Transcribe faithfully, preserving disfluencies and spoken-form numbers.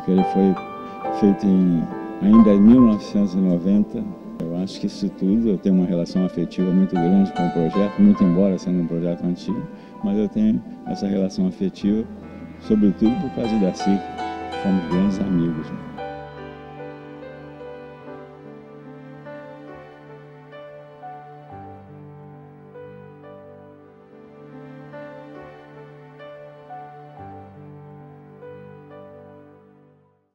que ele foi feito em, ainda em mil novecentos e noventa. Eu acho que isso tudo, eu tenho uma relação afetiva muito grande com o projeto, muito embora sendo um projeto antigo, mas eu tenho essa relação afetiva, sobretudo por causa da C I C, fomos grandes amigos.